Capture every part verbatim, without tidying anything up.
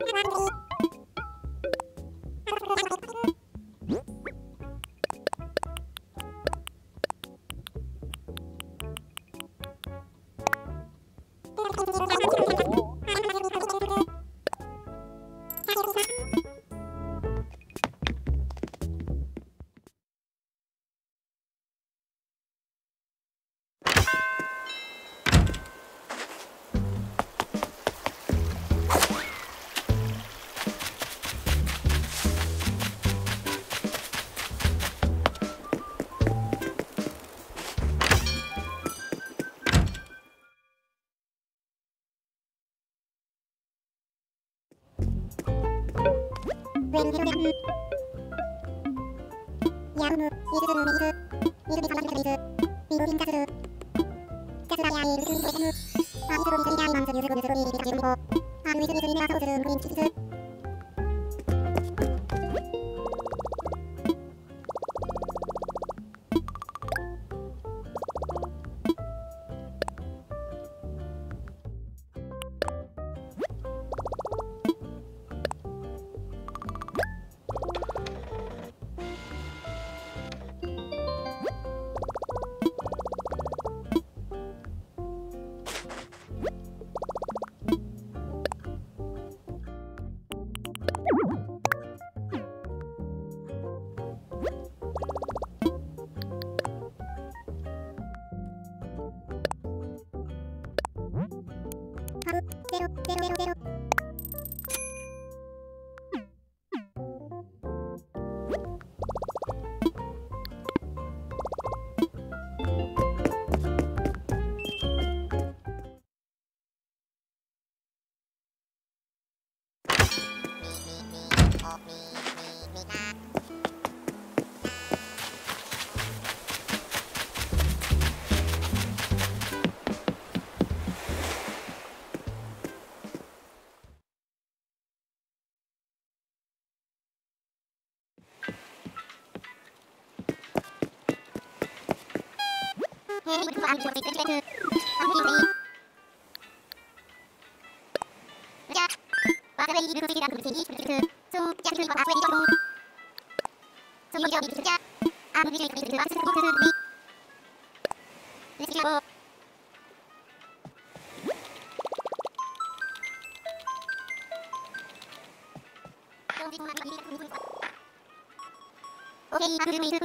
When you do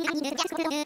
I'm just going to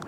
You